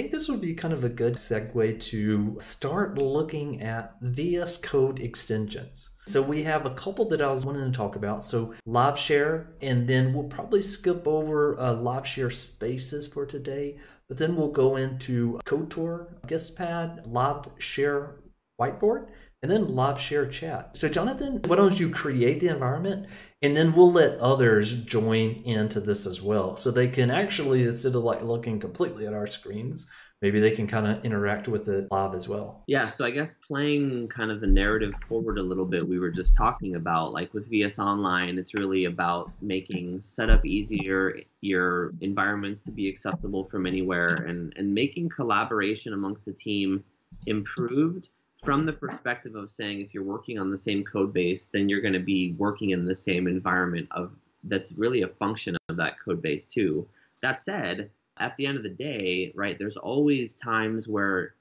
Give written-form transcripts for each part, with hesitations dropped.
think this would be kind of a good segue to start looking at VS Code extensions. So we have a couple that I was wanting to talk about. So Live Share, and then we'll probably skip over Live Share Spaces for today, but then we'll go into Code Tour, Guest Pad, Live Share Whiteboard, and then Live Share Chat. So Jonathan, why don't you create the environment, and then we'll let others join into this as well. So they can actually, instead of like looking completely at our screens, maybe they can kind of interact with it live as well. Yeah, so I guess playing kind of the narrative forward a little bit, we were just talking about, like with VS Online, it's really about making setup easier, your environments to be accessible from anywhere, and making collaboration amongst the team improved from the perspective of saying, if you're working on the same code base, then you're going to be working in the same environment of that's really a function of that code base too. That said, at the end of the day, right, there's always times where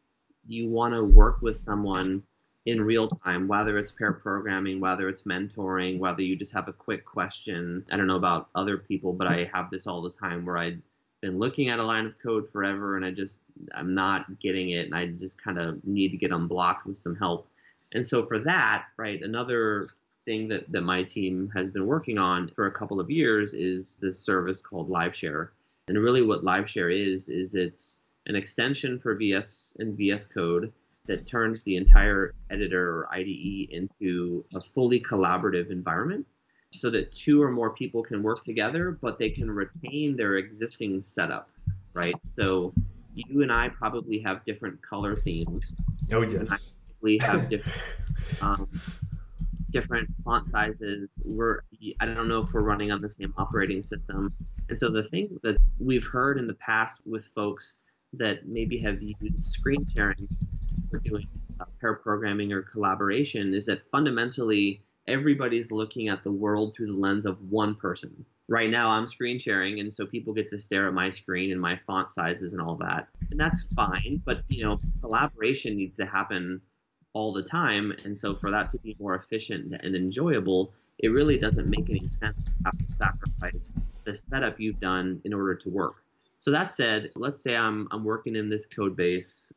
you want to work with someone in real time, whether it's pair programming, whether it's mentoring, whether you just have a quick question. I don't know about other people, but I have this all the time where I'd been looking at a line of code forever and I'm not getting it, and I just kind of need to get unblocked with some help. And so for that, right, another thing that my team has been working on for a couple of years is this service called Live Share. And really what Live Share is it's an extension for VS and VS Code that turns the entire editor or IDE into a fully collaborative environment, so that two or more people can work together, but they can retain their existing setup, right? So you and I probably have different color themes. Oh, yes. We have different different font sizes. I don't know if we're running on the same operating system. And so the thing that we've heard in the past with folks that maybe have used screen sharing for doing pair programming or collaboration is that fundamentally, everybody's looking at the world through the lens of one person. Right now I'm screen sharing, and so people get to stare at my screen and my font sizes and all that. And that's fine, but you know, collaboration needs to happen all the time. And so for that to be more efficient and enjoyable, it really doesn't make any sense to have to sacrifice the setup you've done in order to work. So that said, let's say I'm working in this code base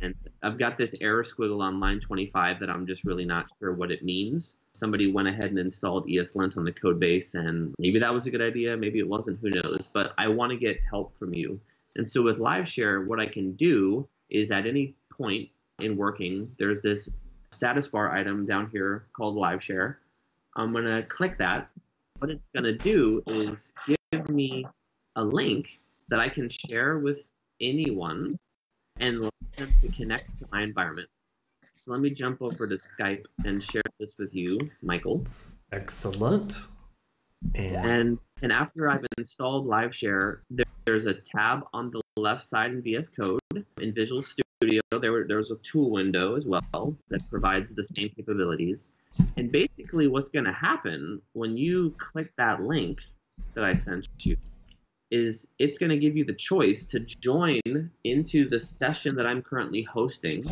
and I've got this error squiggle on line 25 that I'm just really not sure what it means. Somebody went ahead and installed ESLint on the code base, and maybe that was a good idea, maybe it wasn't, who knows, but I want to get help from you. And so with Live Share, what I can do is at any point in working, there's this status bar item down here called Live Share. I'm going to click that. What it's going to do is give me a link that I can share with anyone and allow them to connect to my environment. So let me jump over to Skype and share this with you, Michael. Excellent. And after I've installed Live Share, there's a tab on the left side in VS Code. In Visual Studio, there's a tool window as well that provides the same capabilities. And basically what's going to happen when you click that link that I sent you is it's going to give you the choice to join into the session that I'm currently hosting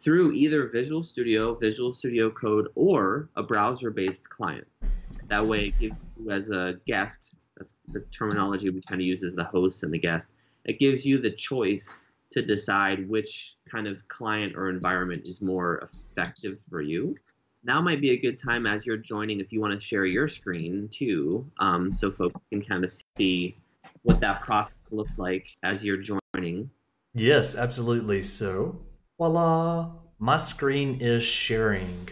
through either Visual Studio, Visual Studio Code, or a browser-based client. That way it gives you as a guest, that's the terminology we kind of use as the host and the guest, it gives you the choice to decide which kind of client or environment is more effective for you. Now might be a good time as you're joining if you want to share your screen too, so folks can kind of see what that process looks like as you're joining. Yes, absolutely. So, voila, my screen is sharing.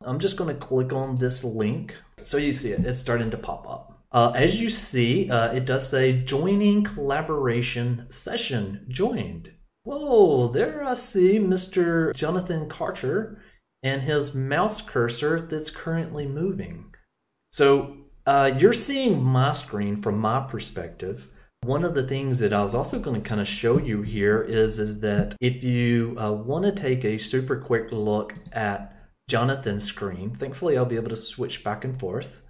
I'm just going to click on this link. So you see it, it's starting to pop up. As you see, it does say joining collaboration session joined. Whoa, there I see Mr. Jonathan Carter and his mouse cursor that's currently moving. So you're seeing my screen from my perspective. One of the things that I was also going to kind of show you here is that if you want to take a super quick look at Jonathan's screen, thankfully I'll be able to switch back and forth.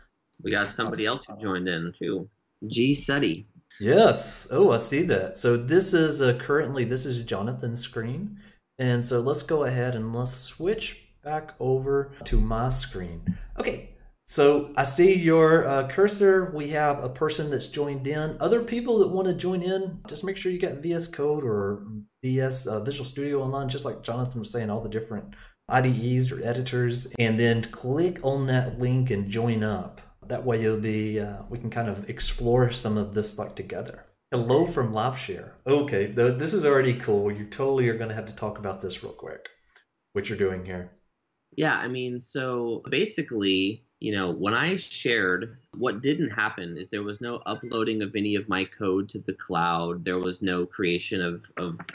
We got somebody else who joined in too, G Seti. Yes, oh, I see that. So this is currently, this is Jonathan's screen. And so let's go ahead and let's switch back over to my screen. Okay, So I see your cursor. We have a person that's joined in. Other people that want to join in, just make sure you got VS Code or Visual Studio Online, just like Jonathan was saying, all the different IDEs or editors, and then click on that link and join up. That way you'll be, we can kind of explore some of this like together. Hello from Live Share. Okay, this is already cool. You totally are going to have to talk about this real quick, what you're doing here. Yeah, I mean, so basically, you know, when I shared, what didn't happen is there was no uploading of any of my code to the cloud. There was no creation of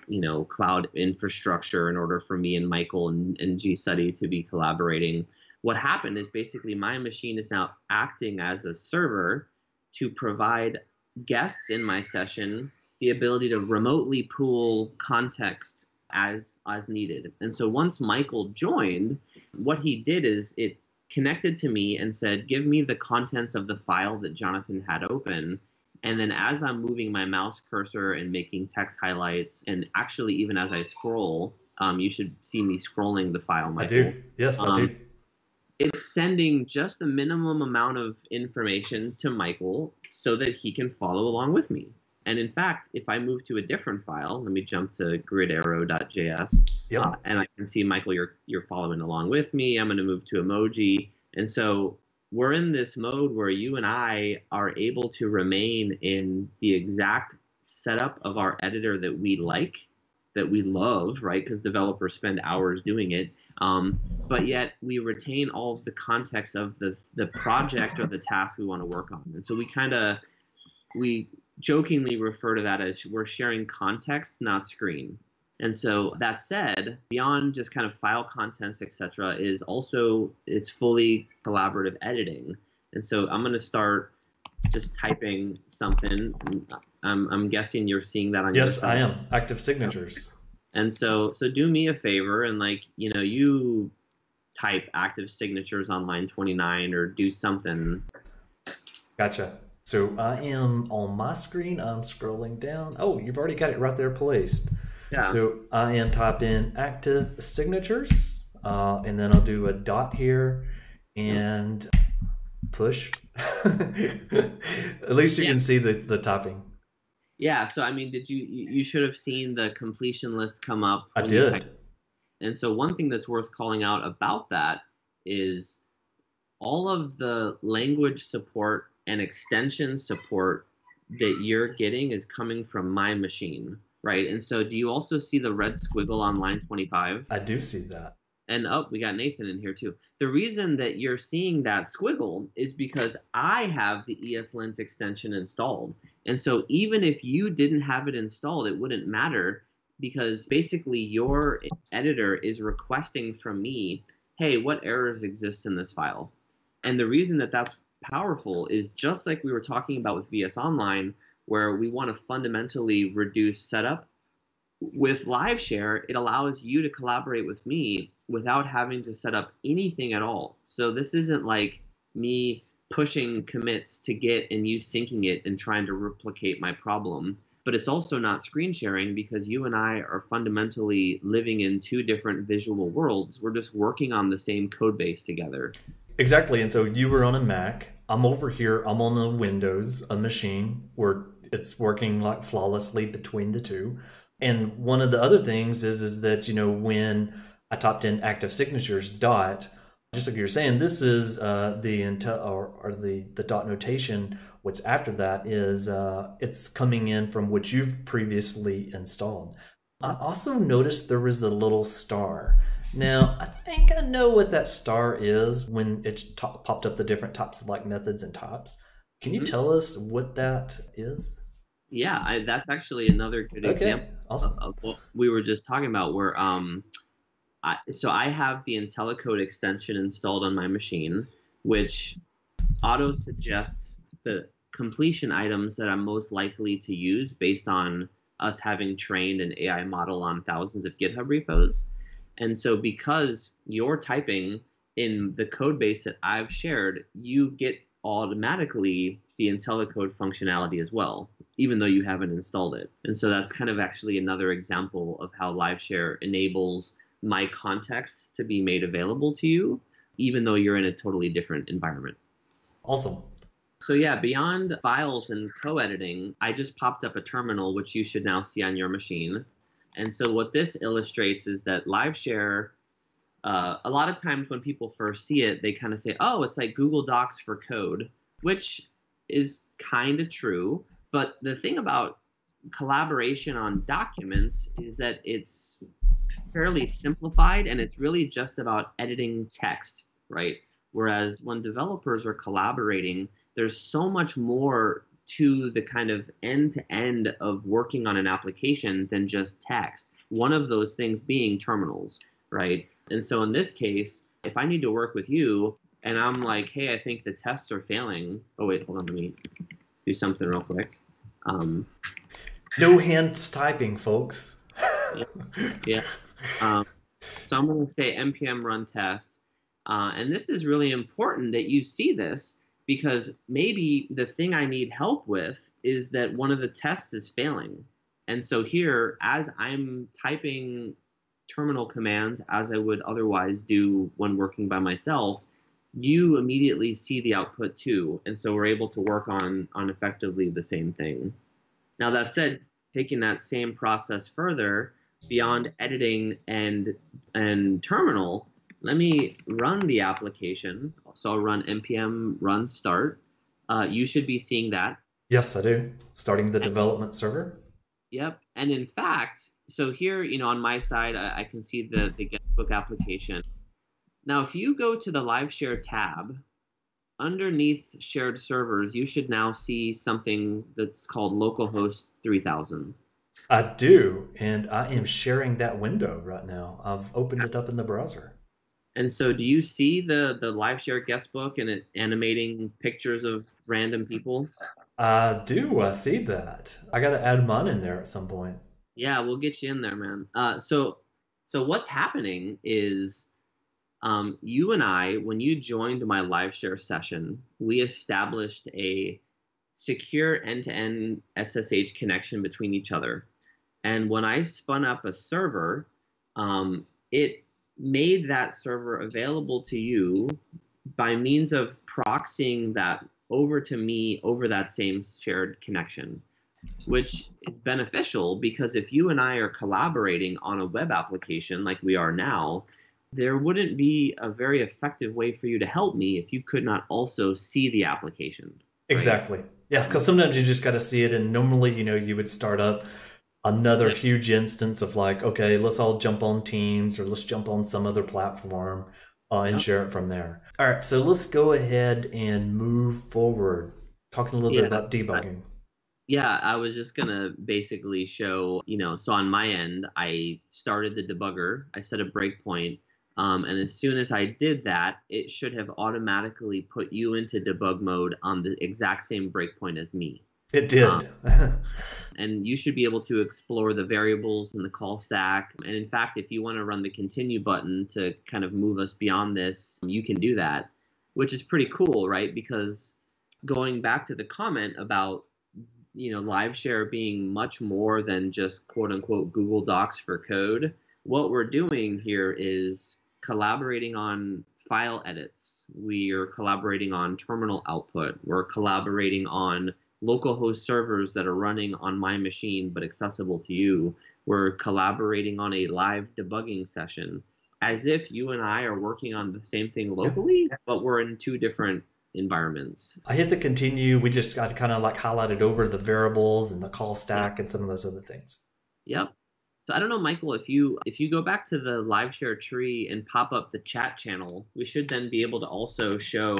you know, cloud infrastructure in order for me and Michael and GStudy to be collaborating. What happened is basically my machine is now acting as a server to provide guests in my session the ability to remotely pool context as needed. And so once Michael joined, what he did is it connected to me and said, give me the contents of the file that Jonathan had open. And then as I'm moving my mouse cursor and making text highlights, and actually even as I scroll, you should see me scrolling the file, Michael. I do. Yes, I do. It's sending just the minimum amount of information to Michael so that he can follow along with me. And in fact, if I move to a different file, let me jump to gridarrow.js, yep. And I can see, Michael, you're following along with me. I'm going to move to emoji. And so we're in this mode where you and I are able to remain in the exact setup of our editor that we like, that we love, right? Because developers spend hours doing it. But yet we retain all of the context of the project or the task we want to work on. And so we kind of, jokingly refer to that as we're sharing context, not screen. And so that said, beyond just kind of file contents, etc., is also it's fully collaborative editing. And so I'm going to start just typing something. I'm guessing you're seeing that on your side. Yes, I am. Active signatures. And so do me a favor and like, you know, you type active signatures on line 29 or do something. Gotcha. So I am on my screen, I'm scrolling down. Oh, you've already got it right there placed. Yeah. So I am typing active signatures, and then I'll do a dot here and push. At least you can see the typing. Yeah, so I mean, did you should have seen the completion list come up. I did. And so one thing that's worth calling out about that is all of the language support and extension support that you're getting is coming from my machine, right? And so do you also see the red squiggle on line 25? I do see that. And oh, we got Nathan in here too. The reason that you're seeing that squiggle is because I have the ESLint extension installed. And so even if you didn't have it installed, it wouldn't matter because basically your editor is requesting from me, hey, what errors exist in this file? And the reason that that's powerful is just like we were talking about with VS Online, where we want to fundamentally reduce setup. With Live Share, it allows you to collaborate with me without having to set up anything at all. So this isn't like me pushing commits to Git and you syncing it and trying to replicate my problem. But it's also not screen sharing because you and I are fundamentally living in two different visual worlds. We're just working on the same code base together. Exactly, and so you were on a Mac, I'm over here, I'm on a Windows, a machine where it's working like flawlessly between the two. And one of the other things is that, you know, when I typed in active signatures dot, just like you're saying, this is the dot notation. What's after that is it's coming in from what you've previously installed. I also noticed there was a little star. Now, I think I know what that star is when it popped up the different types of like methods and types. Can you tell us what that is? Yeah, that's actually another good example. Awesome. Of what we were just talking about where, so I have the IntelliCode extension installed on my machine, which auto suggests the completion items that I'm most likely to use based on us having trained an AI model on thousands of GitHub repos. And so because you're typing in the code base that I've shared, you get automatically the IntelliCode functionality as well, even though you haven't installed it. And so that's kind of actually another example of how Live Share enables my context to be made available to you, even though you're in a totally different environment. Awesome. So yeah, beyond files and co-editing, I just popped up a terminal, which you should now see on your machine. And so what this illustrates is that Live Share, a lot of times when people first see it, they kind of say, oh, it's like Google Docs for code, which is kind of true. But the thing about collaboration on documents is that it's fairly simplified, and it's really just about editing text, right? Whereas when developers are collaborating, there's so much more to the kind of end-to-end of working on an application than just text. One of those things being terminals, right? And so in this case, if I need to work with you and I'm like, hey, I think the tests are failing. Oh, wait, hold on. Let me do something real quick. No hands typing, folks. Yeah. So I'm going to say npm run test. And this is really important that you see this, because maybe the thing I need help with is that one of the tests is failing. And so here, as I'm typing terminal commands as I would otherwise do when working by myself, you immediately see the output too. And so we're able to work on effectively the same thing. Now that said, taking that same process further beyond editing and terminal, let me run the application. So I'll run npm run start. You should be seeing that. Yes, I do. Starting the development server. Yep. And in fact, so here, you know, on my side, I can see the guestbook application. Now, if you go to the Live Share tab, underneath shared servers, you should now see something that's called localhost 3000. I do. And I am sharing that window right now. I've opened it up in the browser. And so do you see the Live Share guestbook and it animating pictures of random people? Do I see that? I got to add mine in there at some point. Yeah, we'll get you in there, man. So what's happening is you and I, when you joined my Live Share session, we established a secure end-to-end SSH connection between each other. And when I spun up a server, it made that server available to you by means of proxying that over to me over that same shared connection, which is beneficial because if you and I are collaborating on a web application like we are now, there wouldn't be a very effective way for you to help me if you could not also see the application. Right? Exactly. Yeah, because sometimes you just got to see it. And normally, you know, you would start up another huge instance of like, okay, let's all jump on Teams or let's jump on some other platform and share it from there. All right, so let's go ahead and move forward, talking a little bit about debugging. I was just going to basically show, you know, so on my end, I started the debugger. I set a breakpoint. And as soon as I did that, it should have automatically put you into debug mode on the exact same breakpoint as me. It did. And you should be able to explore the variables in the call stack. And in fact, if you want to run the continue button to kind of move us beyond this, you can do that, which is pretty cool, right? Because going back to the comment about, you know, Live Share being much more than just quote unquote Google Docs for code, what we're doing here is collaborating on file edits. We are collaborating on terminal output. We're collaborating on localhost servers that are running on my machine but accessible to you. We're collaborating on a live debugging session as if you and I are working on the same thing locally, but we're in two different environments. I hit the continue. We just got kind of like highlighted over the variables and the call stack and some of those other things. Yep. So I don't know, Michael, if you go back to the Live Share tree and pop up the chat channel, we should then be able to also show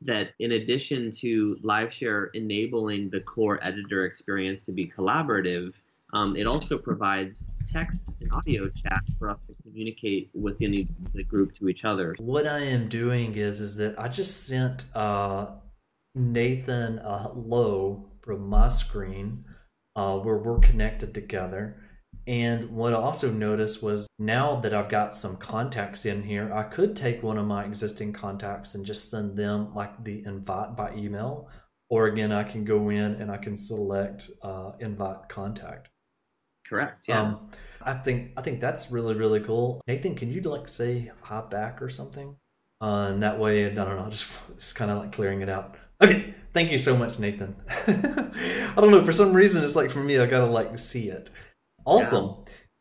that in addition to Live Share enabling the core editor experience to be collaborative, it also provides text and audio chat for us to communicate within the group to each other. What I am doing is that I just sent Nathan a hello from my screen where we're connected together. And what I also noticed was now that I've got some contacts in here, I could take one of my existing contacts and just send them like the invite by email. Or again, I can go in and I can select invite contact. Correct. Yeah. I think that's really, really cool. Nathan, can you like say hi back or something? And that way, I don't know, just kind of like clearing it out. Okay, thank you so much, Nathan. I don't know, for some reason, it's like for me, I gotta like see it. Awesome.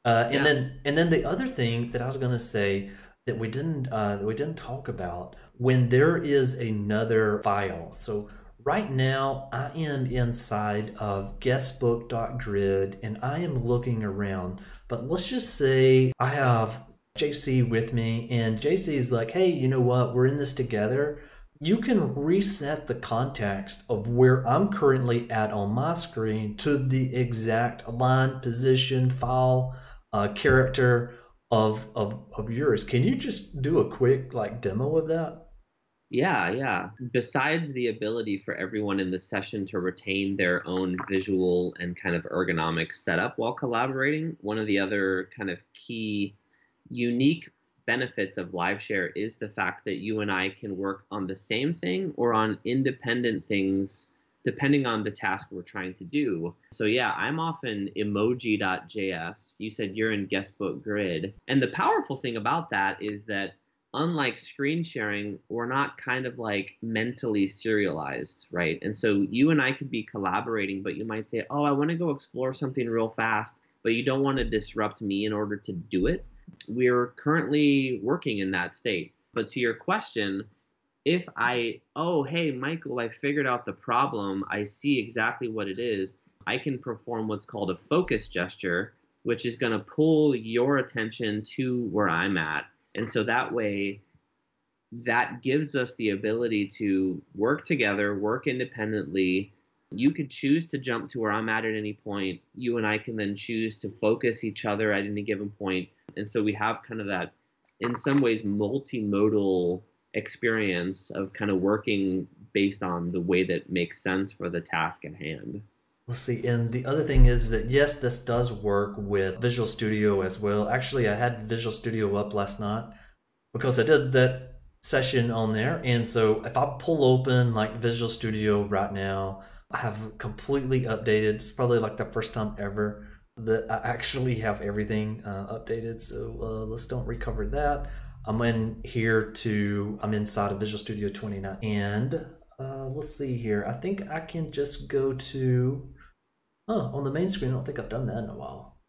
Yeah. And then the other thing that I was gonna say that we didn't talk about, when there is another file. So right now, I am inside of guestbook.grid and I am looking around. But let's just say I have JC with me and JC is like, hey, you know what? We're in this together. You can reset the context of where I'm currently at on my screen to the exact line, position, file, character of yours. Can you just do a quick like demo of that? Yeah. Besides the ability for everyone in the session to retain their own visual and kind of ergonomic setup while collaborating, one of the other kind of key unique benefits of Live Share is the fact that you and I can work on the same thing or on independent things depending on the task we're trying to do. So yeah, I'm off in emoji.js. You said you're in Guestbook Grid. And the powerful thing about that is that unlike screen sharing, we're not kind of like mentally serialized, right? And so you and I could be collaborating, but you might say, oh, I want to go explore something real fast, but you don't want to disrupt me in order to do it. We're currently working in that state. But to your question, if I, oh, hey, Michael, I figured out the problem. I see exactly what it is. I can perform what's called a focus gesture, which is going to pull your attention to where I'm at. And so that way, that gives us the ability to work together, work independently. You could choose to jump to where I'm at any point. You and I can then choose to focus each other at any given point. And so we have kind of that, in some ways, multimodal experience of kind of working based on the way that makes sense for the task at hand. Let's see. And the other thing is that, yes, this does work with Visual Studio as well. Actually, I had Visual Studio up last night because I did that session on there. And so if I pull open like Visual Studio right now, I have completely updated. It's probably like the first time ever that I actually have everything updated. So let's don't recover that. I'm in here to, I'm inside of Visual Studio 29. And let's see here. I think I can just go to, on the main screen, I don't think I've done that in a while.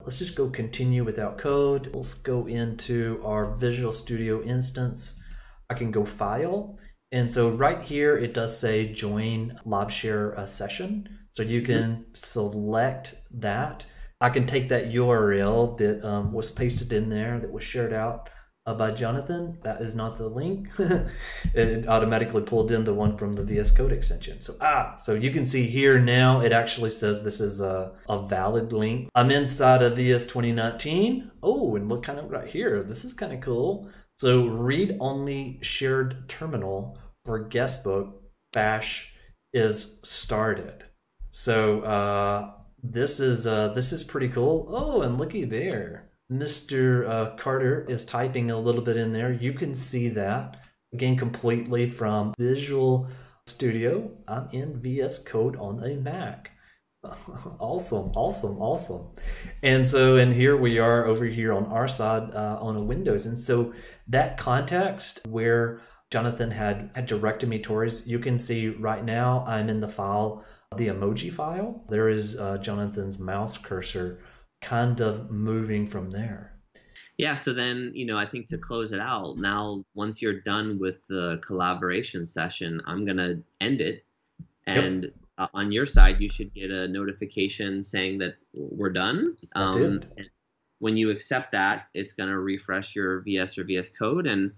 Let's just go continue without code. Let's go into our Visual Studio instance. I can go file. And so right here, it does say join Live Share session. So you can select that. I can take that URL that was pasted in there that was shared out by Jonathan. That is not the link. It automatically pulled in the one from the VS Code extension. So so you can see here now it actually says this is a valid link. I'm inside of VS 2019. Oh, and look kind of right here. This is kind of cool. So read only shared terminal for guestbook bash is started. So this is pretty cool. Oh, and looky there. Mr. Carter is typing a little bit in there. You can see that again completely from Visual Studio. I'm in VS Code on a Mac. Awesome. And so, and here we are over here on our side on a Windows. And so that context where Jonathan had directed me towards, you can see right now I'm in the file, the emoji file. There is Jonathan's mouse cursor kind of moving from there. Yeah, so then, you know, I think to close it out, now once you're done with the collaboration session, I'm going to end it. And yep. On your side, you should get a notification saying that we're done. And when you accept that, it's going to refresh your VS or VS Code, and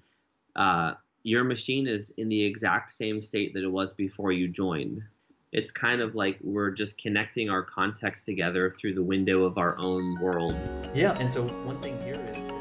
your machine is in the exact same state that it was before you joined. It's kind of like we're just connecting our context together through the window of our own world. Yeah, and so one thing here is...